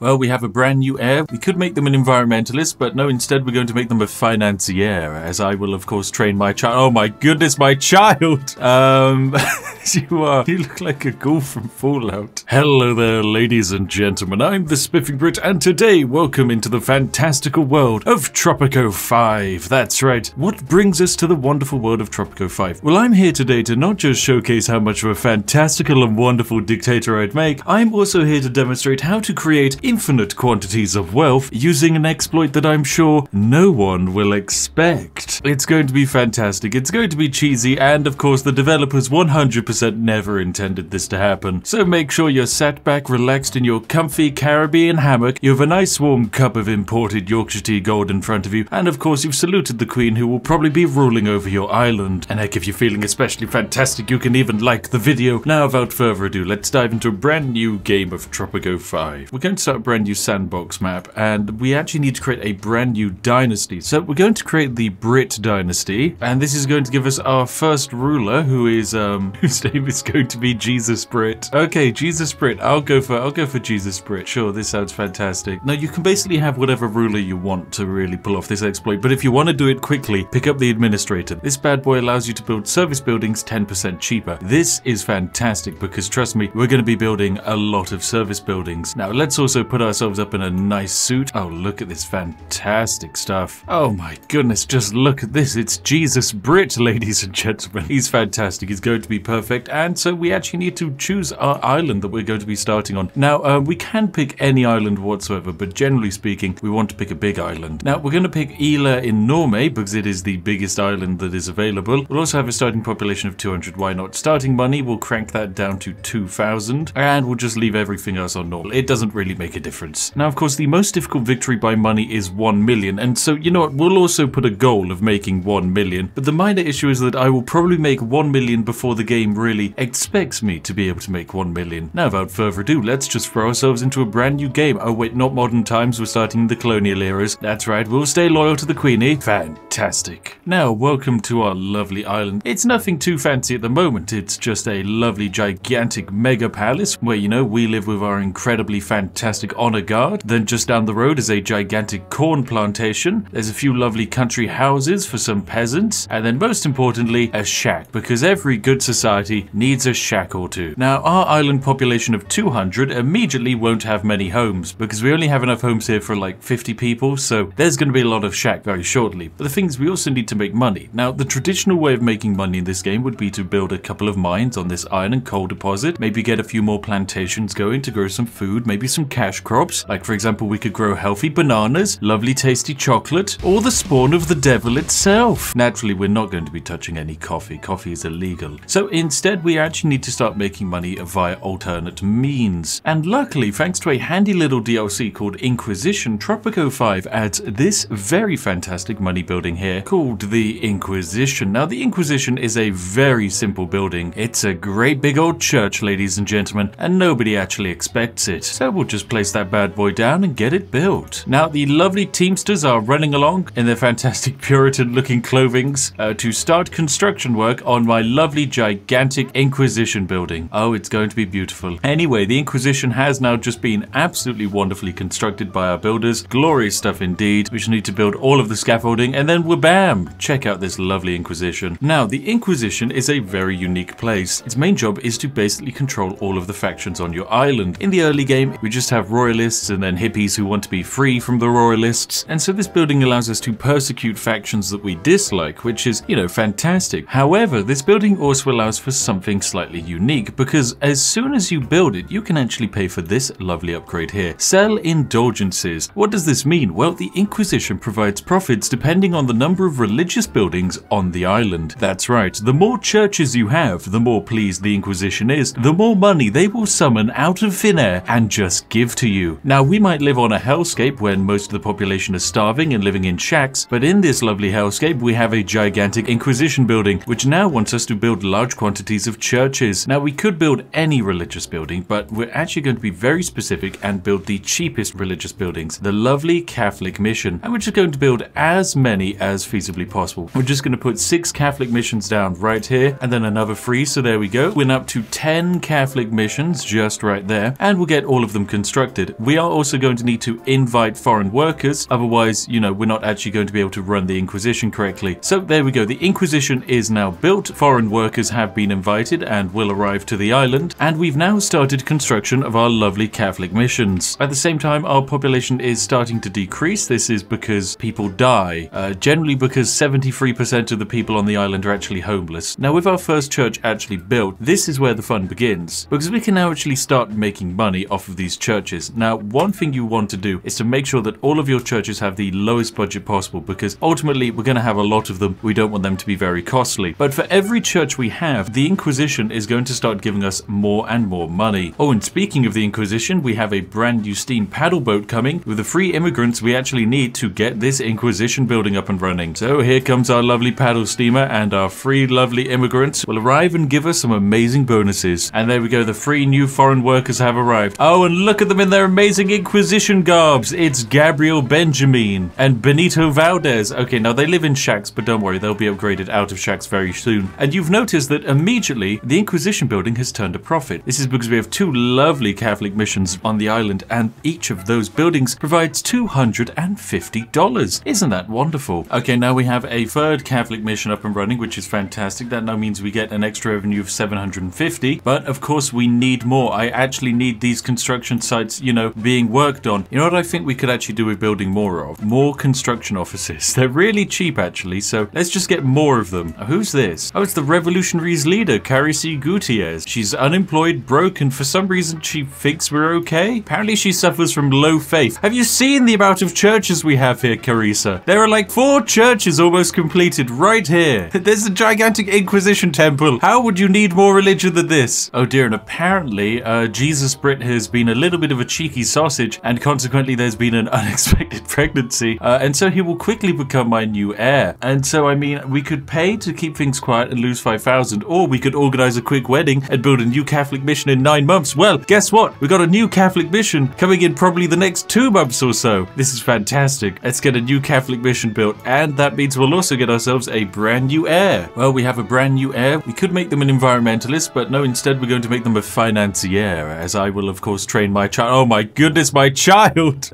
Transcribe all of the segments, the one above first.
Well, we have a brand new heir. We could make them an environmentalist, but no, instead we're going to make them a financier, as I will, of course, train my child. Oh my goodness, my child! You look like a ghoul from Fallout. Hello there, ladies and gentlemen. I'm the Spiffing Brit, and today, welcome into the fantastical world of Tropico 5. That's right. What brings us to the wonderful world of Tropico 5? Well, I'm here today to not just showcase how much of a fantastical and wonderful dictator I'd make, I'm also here to demonstrate how to create infinite quantities of wealth using an exploit that I'm sure no one will expect. It's going to be fantastic, it's going to be cheesy, and of course the developers 100% never intended this to happen. So make sure you're sat back, relaxed in your comfy Caribbean hammock, you have a nice warm cup of imported Yorkshire tea gold in front of you, and of course you've saluted the Queen, who will probably be ruling over your island. And heck, if you're feeling especially fantastic, you can even like the video. Now without further ado, let's dive into a brand new game of Tropico 5. We're going to start brand new sandbox map, and we actually need to create a brand new dynasty. So we're going to create the Brit dynasty, and this is going to give us our first ruler, who is whose name is going to be Jesus Brit. Okay, Jesus Brit. I'll go for Jesus Brit. Sure, this sounds fantastic. Now you can basically have whatever ruler you want to really pull off this exploit, but if you want to do it quickly, pick up the administrator. This bad boy allows you to build service buildings 10% cheaper. This is fantastic because trust me, we're going to be building a lot of service buildings. Now let's also put ourselves up in a nice suit. Oh, look at this fantastic stuff. Oh my goodness, just look at this. It's Jesus Brit, ladies and gentlemen. He's fantastic. He's going to be perfect. And so we actually need to choose our island that we're going to be starting on. Now, we can pick any island whatsoever, but generally speaking, we want to pick a big island. Now, we're going to pick Ila in Norway because it is the biggest island that is available. We'll also have a starting population of 200. Why not? Starting money, we'll crank that down to 2,000. And we'll just leave everything else on normal. It doesn't really make a difference. Now, of course, the most difficult victory by money is 1 million, and so, you know what, we'll also put a goal of making 1 million, but the minor issue is that I will probably make 1 million before the game really expects me to be able to make 1 million. Now, without further ado, let's just throw ourselves into a brand new game. Oh wait, not modern times, we're starting the colonial eras. That's right, we'll stay loyal to the Queenie. Fantastic. Now, welcome to our lovely island. It's nothing too fancy at the moment, it's just a lovely gigantic mega palace where, you know, we live with our incredibly fantastic honor guard. Then just down the road is a gigantic corn plantation. There's a few lovely country houses for some peasants, and then most importantly a shack, because every good society needs a shack or two. Now, our island population of 200 immediately won't have many homes because we only have enough homes here for like 50 people, so there's going to be a lot of shack very shortly. But the thing is, we also need to make money. Now, the traditional way of making money in this game would be to build a couple of mines on this iron and coal deposit, maybe get a few more plantations going to grow some food, maybe some cash crops. Like, for example, we could grow healthy bananas, lovely tasty chocolate, or the spawn of the devil itself. Naturally, we're not going to be touching any coffee. Coffee is illegal. So instead, we actually need to start making money via alternate means. And luckily, thanks to a handy little DLC called Inquisition, Tropico 5 adds this very fantastic money building here called the Inquisition. Now, the Inquisition is a very simple building. It's a great big old church, ladies and gentlemen, and nobody actually expects it. So we'll just place that bad boy down and get it built. Now, the lovely teamsters are running along in their fantastic Puritan looking clothings to start construction work on my lovely gigantic Inquisition building. Oh, it's going to be beautiful. Anyway, the Inquisition has now just been absolutely wonderfully constructed by our builders. Glorious stuff indeed. We just need to build all of the scaffolding and then wha-bam! Check out this lovely Inquisition. Now, the Inquisition is a very unique place. Its main job is to basically control all of the factions on your island. In the early game, we just have royalists and then hippies who want to be free from the royalists, and so this building allows us to persecute factions that we dislike, which is, you know, fantastic. However, this building also allows for something slightly unique, because as soon as you build it, you can actually pay for this lovely upgrade here. Sell indulgences. What does this mean? Well, the Inquisition provides profits depending on the number of religious buildings on the island. That's right, the more churches you have, the more pleased the Inquisition is, the more money they will summon out of thin air and just give to you. Now, we might live on a hellscape when most of the population is starving and living in shacks, but in this lovely hellscape we have a gigantic Inquisition building, which now wants us to build large quantities of churches. Now, we could build any religious building, but we're actually going to be very specific and build the cheapest religious buildings, the lovely Catholic mission, and we're just going to build as many as feasibly possible. We're just going to put 6 Catholic missions down right here, and then another 3, so there we go. We're up to 10 Catholic missions just right there, and we'll get all of them constructed constructed, we are also going to need to invite foreign workers, otherwise, you know, we're not actually going to be able to run the Inquisition correctly. So there we go, the Inquisition is now built, foreign workers have been invited and will arrive to the island, and we've now started construction of our lovely Catholic missions. At the same time, our population is starting to decrease. This is because people die, generally because 73% of the people on the island are actually homeless. Now, with our first church actually built, this is where the fun begins, because we can now actually start making money off of these churches. Now, one thing you want to do is to make sure that all of your churches have the lowest budget possible, because ultimately we're going to have a lot of them. We don't want them to be very costly. But for every church we have, the Inquisition is going to start giving us more and more money. Oh, and speaking of the Inquisition, we have a brand new steam paddle boat coming with the free immigrants we actually need to get this Inquisition building up and running. So here comes our lovely paddle steamer, and our free lovely immigrants will arrive and give us some amazing bonuses. And there we go, the free new foreign workers have arrived. Oh, and look at them in their amazing Inquisition garbs. It's Gabriel Benjamin and Benito Valdez. Okay, now they live in shacks, but don't worry, they'll be upgraded out of shacks very soon. And you've noticed that immediately the Inquisition building has turned a profit. This is because we have two lovely Catholic missions on the island, and each of those buildings provides $250. Isn't that wonderful? Okay, now we have a third Catholic mission up and running, which is fantastic. That now means we get an extra revenue of 750, but of course we need more. I actually need these construction sites, you know, being worked on. You know what I think we could actually do with building more of? More construction offices. They're really cheap actually, so let's just get more of them. Who's this? Oh, it's the revolutionaries' leader, Carissa Gutierrez. She's unemployed, broke, and for some reason she thinks we're okay. Apparently she suffers from low faith. Have you seen the amount of churches we have here, Carissa? There are like 4 churches almost completed right here. There's a gigantic Inquisition temple. How would you need more religion than this? Oh dear, and apparently Jesus Brit has been a little bit of a cheeky sausage, and consequently there's been an unexpected pregnancy, and so he will quickly become my new heir. And so, I mean, we could pay to keep things quiet and lose 5,000, or we could organize a quick wedding and build a new Catholic mission in 9 months. Well, guess what? We got a new Catholic mission coming in probably the next 2 months or so. This is fantastic. Let's get a new Catholic mission built, and that means we'll also get ourselves a brand new heir. Well, we have a brand new heir. We could make them an environmentalist, but no, instead we're going to make them a financier, as I will of course train my child. Oh my goodness, my child!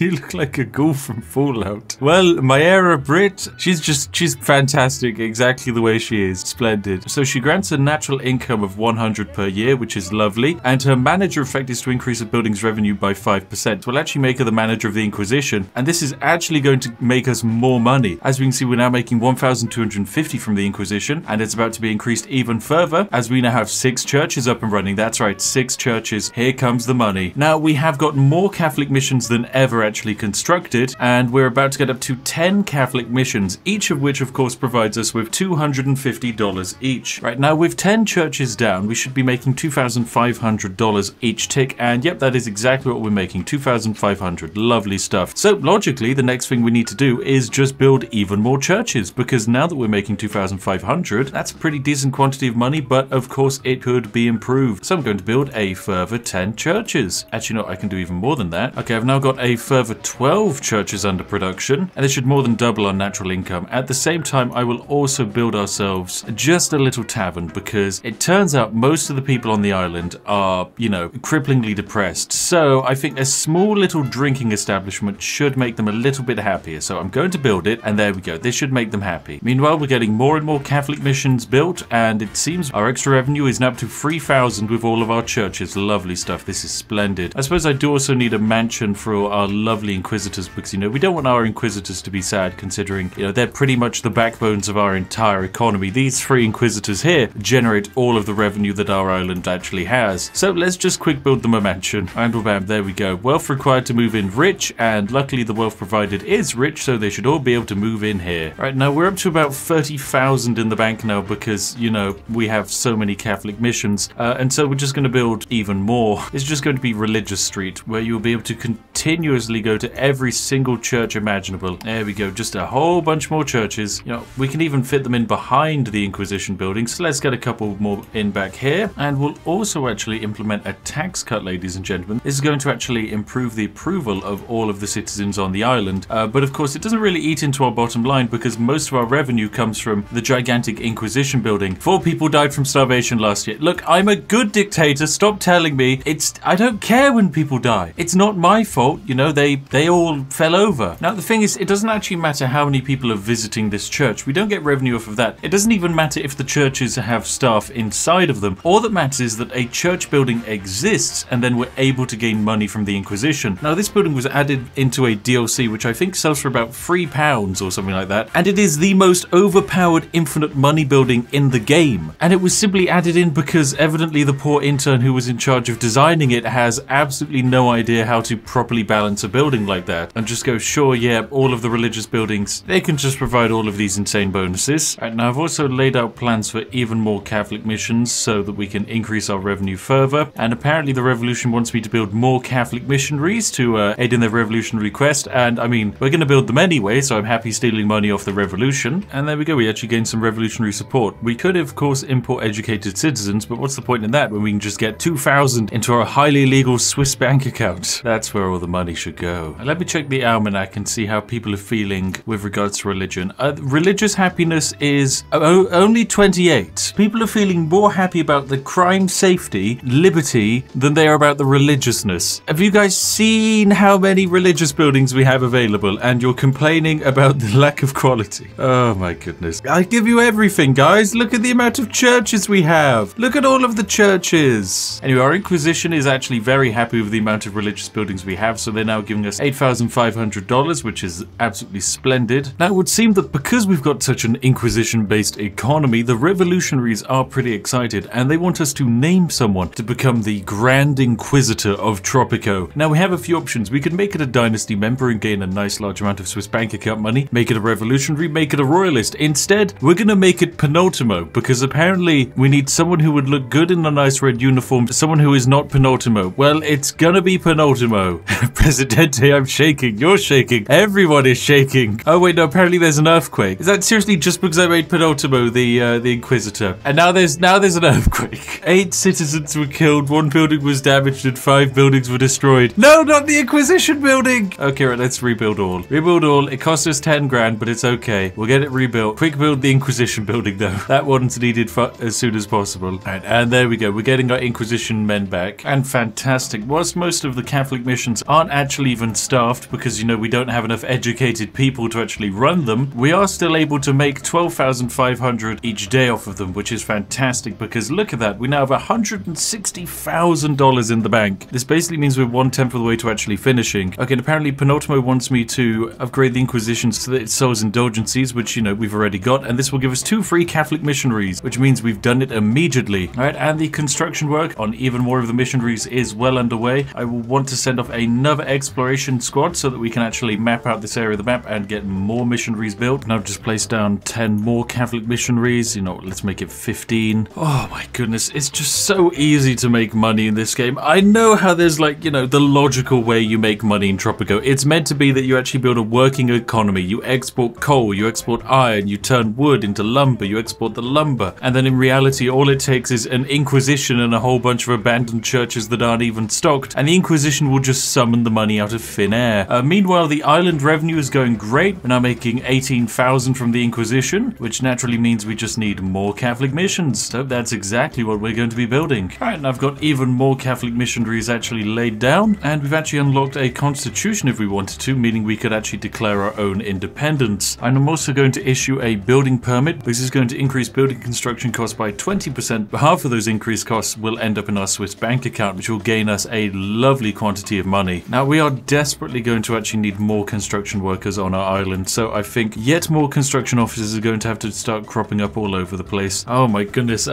You look like a ghoul from Fallout. Well, Myera Brit, she's fantastic, exactly the way she is. Splendid. So she grants a natural income of 100 per year, which is lovely, and her manager effect is to increase the building's revenue by 5%. We'll actually make her the manager of the Inquisition, and this is actually going to make us more money. As we can see, we're now making 1,250 from the Inquisition, and it's about to be increased even further as we now have 6 churches up and running. That's right, 6 churches. Here comes the money. Now we have got more Catholic missions than ever actually constructed, and we're about to get up to 10 Catholic missions, each of which of course provides us with $250 each. Right, now with 10 churches down, we should be making $2,500 each tick, and yep, that is exactly what we're making, 2,500. Lovely stuff. So logically, the next thing we need to do is just build even more churches, because now that we're making 2,500, that's a pretty decent quantity of money, but of course it could be improved. So I'm going to build a further 10 churches. Actually, no, I can do even more than that. Okay, I've now got a further 12 churches under production, and this should more than double our natural income. At the same time, I will also build ourselves just a little tavern, because it turns out most of the people on the island are, you know, cripplingly depressed. So I think a small little drinking establishment should make them a little bit happier. So I'm going to build it, and there we go. This should make them happy. Meanwhile, we're getting more and more Catholic missions built, and it seems our extra revenue is now up to 3,000 with all of our churches. Lovely stuff. This is splendid. I suppose I do also need a mansion for our lovely Inquisitors, because, you know, we don't want our Inquisitors to be sad, considering, you know, they're pretty much the backbones of our entire economy. These 3 Inquisitors here generate all of the revenue that our island actually has. So let's just quick build them a mansion. And bam, there we go. Wealth required to move in rich, and luckily the wealth provided is rich, so they should all be able to move in here. Right, now we're up to about 30,000 in the bank now, because, you know, we have so many Catholic missions, and so we're just going to build even more. It's just going to be Religious Street, where you'll be able to continue continuously go to every single church imaginable. There we go, just a whole bunch more churches. You know, we can even fit them in behind the Inquisition building, so let's get a couple more in back here. And we'll also actually implement a tax cut, ladies and gentlemen. This is going to actually improve the approval of all of the citizens on the island, but of course it doesn't really eat into our bottom line because most of our revenue comes from the gigantic Inquisition building. 4 people died from starvation last year. Look, I'm a good dictator, stop telling me. I don't care when people die. It's not my fault, you know, they all fell over. Now the thing is, it doesn't actually matter how many people are visiting this church. We don't get revenue off of that. It doesn't even matter if the churches have staff inside of them. All that matters is that a church building exists and then we're able to gain money from the Inquisition. Now this building was added into a DLC which I think sells for about £3 or something like that, and it is the most overpowered infinite money building in the game. And it was simply added in because evidently the poor intern who was in charge of designing it has absolutely no idea how to properly balance a building like that and just go, sure, yeah, all of the religious buildings, they can just provide all of these insane bonuses. Right, now I've also laid out plans for even more Catholic missions so that we can increase our revenue further, and apparently the revolution wants me to build more Catholic missionaries to aid in their revolutionary quest, and I mean, we're going to build them anyway, so I'm happy stealing money off the revolution. And there we go, we actually gained some revolutionary support. We could of course import educated citizens, but what's the point in that when we can just get 2,000 into our highly illegal Swiss bank account? That's where all the money should go. Let me check the almanac and see how people are feeling with regards to religion. Religious happiness is only 28. People are feeling more happy about the crime, safety, liberty than they are about the religiousness. Have you guys seen how many religious buildings we have available and you're complaining about the lack of quality? Oh my goodness. I give you everything, guys. Look at the amount of churches we have. Look at all of the churches. Anyway, our Inquisition is actually very happy with the amount of religious buildings we have, so they're now giving us $8,500, which is absolutely splendid. Now it would seem that because we've got such an Inquisition-based economy, the revolutionaries are pretty excited and they want us to name someone to become the Grand Inquisitor of Tropico. Now we have a few options. We could make it a dynasty member and gain a nice large amount of Swiss bank account money, make it a revolutionary, make it a royalist. Instead, we're gonna make it Penultimo, because apparently we need someone who would look good in a nice red uniform, someone who is not Penultimo. Well, it's gonna be Penultimo. Presidente, I'm shaking, you're shaking, everyone is shaking. Oh wait, no, apparently there's an earthquake. Is that seriously just because I made Penultimo the Inquisitor? And now there's an earthquake. 8 citizens were killed, 1 building was damaged, and 5 buildings were destroyed. No, not the Inquisition building! Okay, right, let's rebuild all. Rebuild all, it cost us 10 grand, but it's okay. We'll get it rebuilt. Quick build the Inquisition building though. That one's needed as soon as possible. Right, and there we go, we're getting our Inquisition men back. And fantastic, whilst most of the Catholic missions aren't actually even staffed because, you know, we don't have enough educated people to actually run them, we are still able to make 12,500 each day off of them, which is fantastic because look at that, we now have $160,000 in the bank. This basically means we're 1/10 of the way to actually finishing. Okay, and apparently Penultimo wants me to upgrade the Inquisition so that it sells indulgencies, which, you know, we've already got, and this will give us 2 free Catholic missionaries, which means we've done it immediately. All right, and the construction work on even more of the missionaries is well underway. I will want to send off another exploration squad so that we can actually map out this area of the map and get more missionaries built. And I've just placed down 10 more Catholic missionaries. You know, let's make it 15. Oh my goodness, it's just so easy to make money in this game. I know how there's, like, you know, the logical way you make money in Tropico. It's meant to be that you actually build a working economy. You export coal, you export iron, you turn wood into lumber, you export the lumber. And then in reality, all it takes is an Inquisition and a whole bunch of abandoned churches that aren't even stocked, and the Inquisition will just summon the money out of thin air. Meanwhile, the island revenue is going great. We're now making 18,000 from the Inquisition, which naturally means we just need more Catholic missions. So that's exactly what we're going to be building. All right, and I've got even more Catholic missionaries actually laid down, and we've actually unlocked a constitution if we wanted to, meaning we could actually declare our own independence. And I'm also going to issue a building permit. This is going to increase building construction costs by 20%, but half of those increased costs will end up in our Swiss bank account, which will gain us a lovely quantity of money. Now we are desperately going to actually need more construction workers on our island, so I think yet more construction offices are going to have to start cropping up all over the place. Oh my goodness,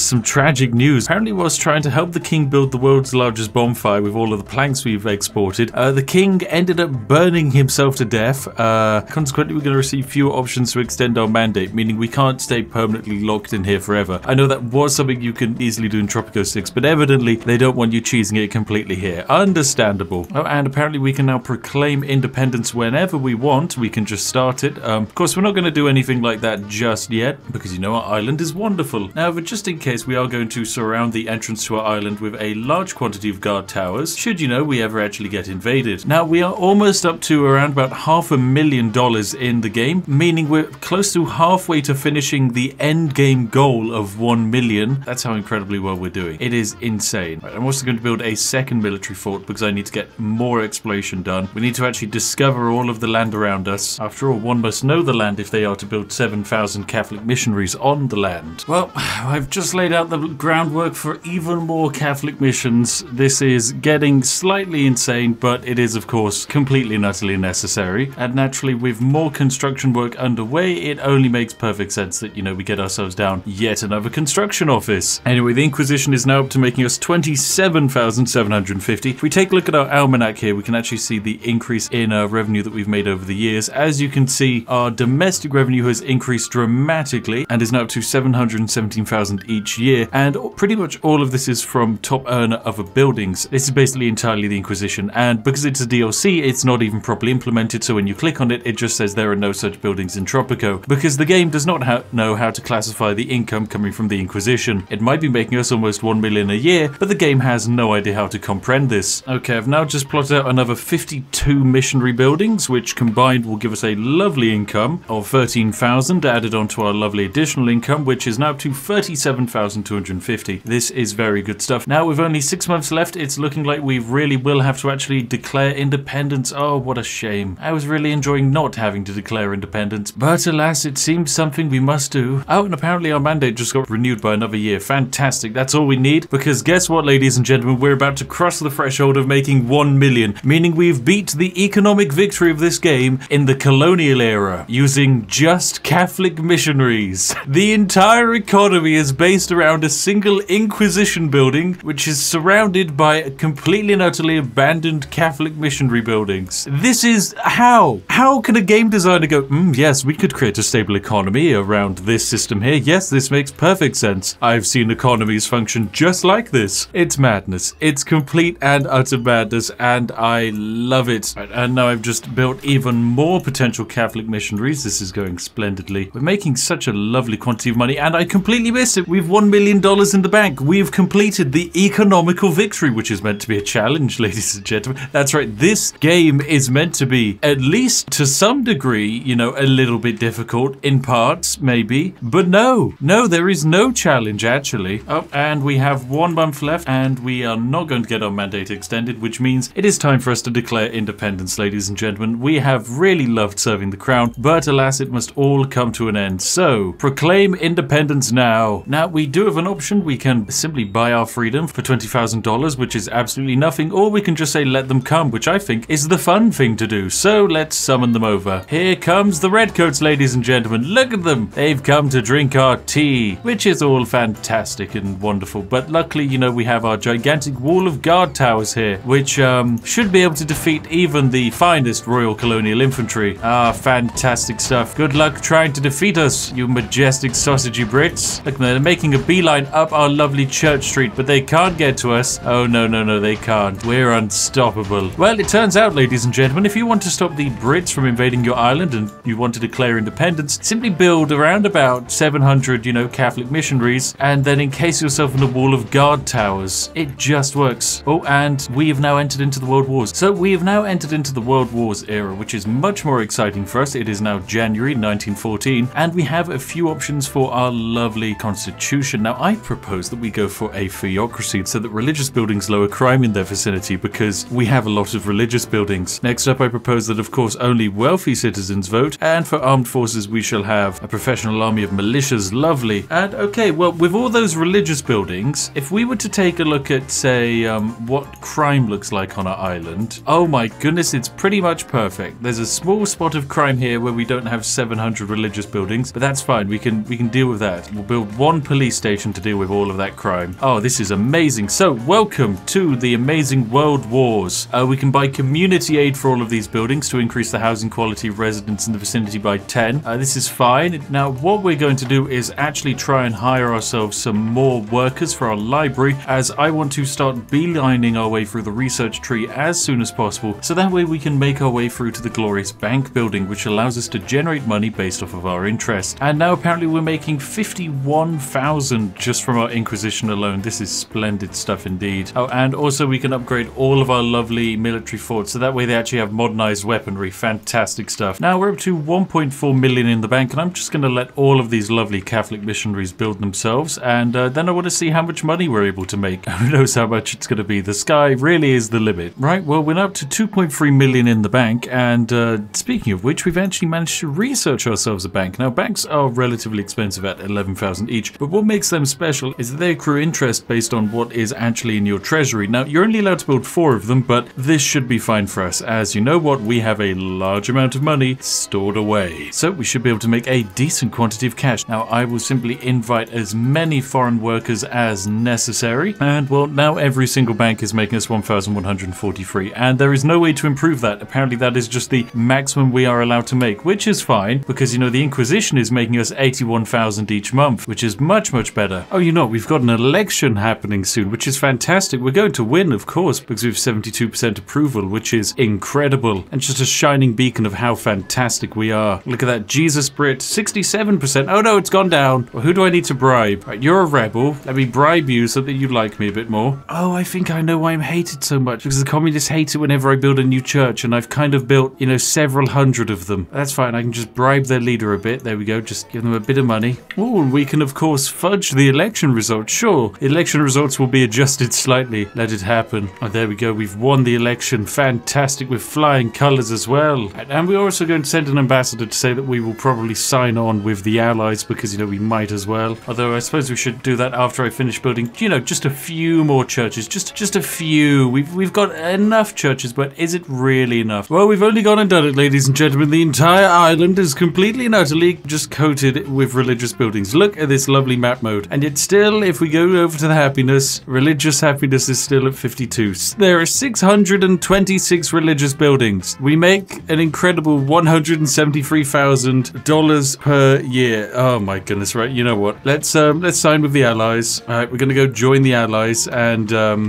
some tragic news. Apparently whilst trying to help the king build the world's largest bonfire with all of the planks we've exported, the king ended up burning himself to death. Consequently, we're going to receive fewer options to extend our mandate, meaning we can't stay permanently locked in here forever. I know that was something you can easily do in Tropico 6, but evidently they don't want you cheesing it completely here. Understandable. Oh, and apparently we can now proclaim independence whenever we want. We can just start it. Of course, we're not going to do anything like that just yet, because you know our island is wonderful. However, just in case, we are going to surround the entrance to our island with a large quantity of guard towers, should you know we ever actually get invaded. Now, we are almost up to around about $500,000 in the game, meaning we're close to halfway to finishing the end game goal of 1 million. That's how incredibly well we're doing. It is insane. Right, I'm also going to build a second military fort because I need to get more exploration done. We need to actually discover all of the land around us. After all, one must know the land if they are to build 7,000 Catholic missionaries on the land. Well, I've just laid out the groundwork for even more Catholic missions. This is getting slightly insane, but it is, of course, completely and utterly necessary. And naturally, with more construction work underway, it only makes perfect sense that, you know, we get ourselves down yet another construction office. Anyway, the Inquisition is now up to making us 27,750. If we take a look at our almanac here, we can actually see the increase in revenue that we've made over the years. As you can see, our domestic revenue has increased dramatically and is now up to 717,000 each year. And pretty much all of this is from top earner other buildings. This is basically entirely the Inquisition. And because it's a DLC, it's not even properly implemented. So when you click on it, it just says there are no such buildings in Tropico, because the game does not know how to classify the income coming from the Inquisition. It might be making us almost 1 million a year, but the game has no idea how to comprehend this. Okay, I've now just plotted out another 52 missionary buildings, which combined will give us a lovely income of 13,000 added onto our lovely additional income, which is now up to 37,250. This is very good stuff. Now, with only 6 months left, it's looking like we really will have to actually declare independence. Oh, what a shame. I was really enjoying not having to declare independence, but alas, it seems something we must do. Oh, and apparently our mandate just got renewed by another year. Fantastic. That's all we need, because guess what, ladies and gentlemen, we're about to cross the threshold of making 1 million, meaning we've beat the economic victory of this game in the colonial era using just Catholic missionaries. The entire economy is based around a single Inquisition building, which is surrounded by completely and utterly abandoned Catholic missionary buildings. This is how? How can a game designer go, yes, we could create a stable economy around this system here. Yes, this makes perfect sense. I've seen economies function just like this. It's madness. It's complete and utter madness, and I love it. Right, and now I've just built even more potential Catholic missionaries. This is going splendidly. We're making such a lovely quantity of money, and I completely missed it. We've $1 million in the bank. We've completed the economical victory, which is meant to be a challenge, ladies and gentlemen. That's right. This game is meant to be, at least to some degree, you know, a little bit difficult in parts, maybe. But no, there is no challenge, actually. Oh, and we have 1 month left, and we are not going to get our mandate extended, which means it is time for us to declare independence, ladies and gentlemen. We have really loved serving the crown, but alas, it must all come to an end. So, proclaim independence now. Now, we do have an option. We can simply buy our freedom for $20,000, which is absolutely nothing, or we can just say let them come, which I think is the fun thing to do. So, let's summon them over. Here comes the redcoats, ladies and gentlemen. Look at them. They've come to drink our tea, which is all fantastic and wonderful, but luckily, you know, we have our gigantic wall of guard towers here, which should be able to defeat even the finest Royal Colonial Infantry. Ah, fantastic stuff. Good luck trying to defeat us, you majestic sausagey Brits. Look, they're making a beeline up our lovely Church Street, but they can't get to us. Oh, no, they can't. We're unstoppable. Well, it turns out, ladies and gentlemen, if you want to stop the Brits from invading your island and you want to declare independence, simply build around about 700, you know, Catholic missionaries, and then encase yourself in a wall of guard towers. It just works. Oh, and we have now entered into the World Wars. So we have now entered into the World Wars era, which is much more exciting for us. It is now January 1914, and we have a few options for our lovely constitution. Now, I propose that we go for a theocracy so that religious buildings lower crime in their vicinity, because we have a lot of religious buildings. Next up, I propose that, of course, only wealthy citizens vote, and for armed forces, we shall have a professional army of militias. Lovely. And okay, well, with all those religious buildings, if we were to take a look at, say, what crime looks like on our island, oh my goodness, it's pretty much perfect. There's a small spot of crime here where we don't have 700 religious buildings, but that's fine. We can deal with that. We'll build one police station to deal with all of that crime. Oh, this is amazing. So, welcome to the amazing World Wars. We can buy community aid for all of these buildings to increase the housing quality of residents in the vicinity by 10. This is fine. Now, what we're going to do is actually try and hire ourselves some more workers for our library, as I want to start beelining our way through the research tree as soon as possible, so that way we can make our way through to the glorious bank building, which allows us to generate money based off of our interest. And now apparently we're making 51,000 just from our Inquisition alone. This is splendid stuff indeed. Oh, and also we can upgrade all of our lovely military forts, so that way they actually have modernized weaponry. Fantastic stuff. Now we're up to 1.4 million in the bank, and I'm just going to let all of these lovely Catholic missionaries build themselves, and then I want to see how much money we're able to make. Who knows how much it's going to be. The sky really is the limit. Right, well, we're up to 2.3 million in the bank, and speaking of which, we've actually managed to research ourselves a bank. Now, banks are relatively expensive at 11,000 each, but what makes them special is that they accrue interest based on what is actually in your treasury. Now, you're only allowed to build 4 of them, but this should be fine for us, as you know what, we have a large amount of money stored away. So we should be able to make a decent quantity of cash. Now, I will simply invite as many foreign workers as necessary, and well, now every single bank is making us 1,143, and there is no way to improve that. Apparently that is just the maximum we are allowed to make, which is fine, because you know the Inquisition is making us 81,000 each month, which is much better. Oh, you know, we've got an election happening soon, which is fantastic. We're going to win, of course, because we've 72% approval, which is incredible, and just a shining beacon of how fantastic we are. Look at that. Jesus Brit, 67%. Oh no, it's gone down. Well, who do I need to bribe? Right, you're a rebel. Let me bribe you so that you like me a bit more. Oh, I think I know why I'm hated so much, because the communists hate it whenever I build a new church, and I've kind of built, you know, several hundred of them. That's fine. I can just bribe their leader a bit. There we go. Just give them a bit of money. Oh, and we can, of course, fudge the election results. Sure, election results will be adjusted slightly. Let it happen. Oh, there we go. We've won the election. Fantastic. With flying colors as well. And we're also going to send an ambassador to say that we will probably sign on with the Allies, because, you know, we might as well. Although I suppose we should do that after I finish building, you know, just a few more churches. Just a few. We've got enough churches, but is it really enough? Well, we've only gone and done it, ladies and gentlemen. The entire island is completely and utterly just coated with religious buildings. Look at this lovely map mode. And yet still, if we go over to the happiness, religious happiness is still at 52. There are 626 religious buildings. We make an incredible $173,000 per year. Oh my goodness, right? You know what? Let's sign with the Allies. All right, we're gonna go join the Allies, and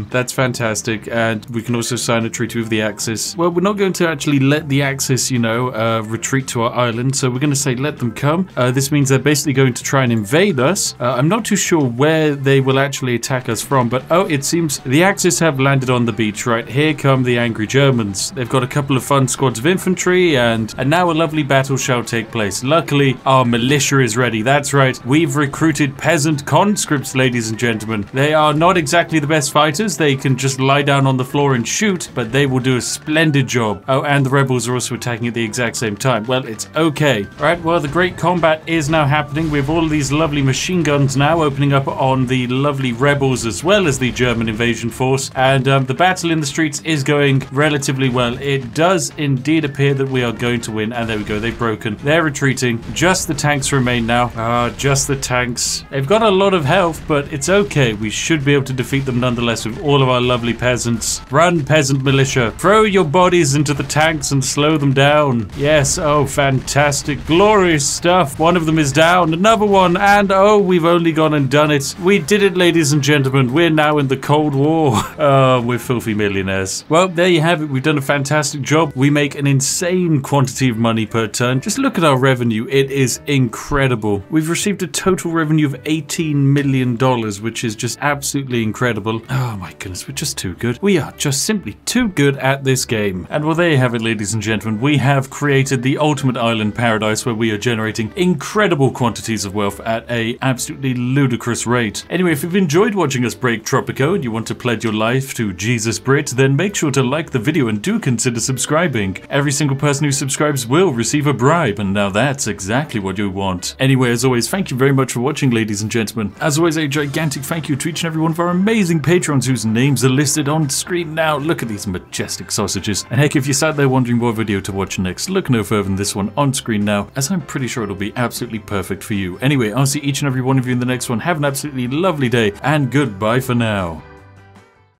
that's fantastic. And we can also sign a treaty with the Axis. Well, we're not going to actually let the Axis, you know, retreat to our island, so we're gonna say let them come. This means they're basically going to try and invade us. I'm not too sure where they will actually attack us from, but oh, it seems the Axis have landed on the beach. Right, here come the angry Germans. They've got a couple of fun squads of infantry, and now a lovely battle shall take place. Luckily, our militia is ready. That's right, we've recruited peasant conscripts, ladies and gentlemen. They are not exactly the best fighters. They can just lie down on the floor and shoot, but they will do a splendid job. Oh, and the rebels are also attacking at the exact same time. Well, it's okay. All right, well, the great combat is now happening. We have all of these lovely machine guns now opening up on the lovely rebels as well as the German invasion force, and the battle in the streets is going relatively well. It does indeed appear that we are going to win, and there we go. They've broken. They're retreating. Just the tanks remain now. Just the tanks. They've got a lot of health, but it's okay. We should be able to defeat them nonetheless with all of our lovely peasants. Run, peasant militia. Throw your bodies into the tanks and slow them down. Yes, oh, fantastic. Glorious stuff. One of them is down. Another one, and oh, we've only gone and done it. We did it, ladies and gentlemen. We're now in the Cold War. We're filthy millionaires. Well, there you have it. We've done a fantastic job. We make an insane quantity of money per turn. Just look at our revenue. It is incredible. We've received a total revenue of $18 million, which is just absolutely incredible. Oh my goodness, we're just too good. We are just simply too good at this game. And well, there you have it, ladies and gentlemen. We have created the ultimate island paradise, where we are generating incredible quantities of wealth at a absolutely ludicrous rate. Anyway, if you've enjoyed watching us break Tropico and you want to pledge your life to Jesus Brit, then make sure to like the video and do consider subscribing. Every single person who subscribes will receive a bribe, and now that's exactly what you want. Anyway, as always, thank you very much for watching, ladies and gentlemen. As always, a gigantic thank you to each and every one of our amazing patrons whose names are listed on screen now. Look at these majestic sausages. And heck, if you sat there wondering what video to watch next, look no further than this one on screen now, as I'm pretty sure it'll be absolutely perfect for you. Anyway, I'll see each and every one of you in the next one. Have an absolutely lovely day, and goodbye for now.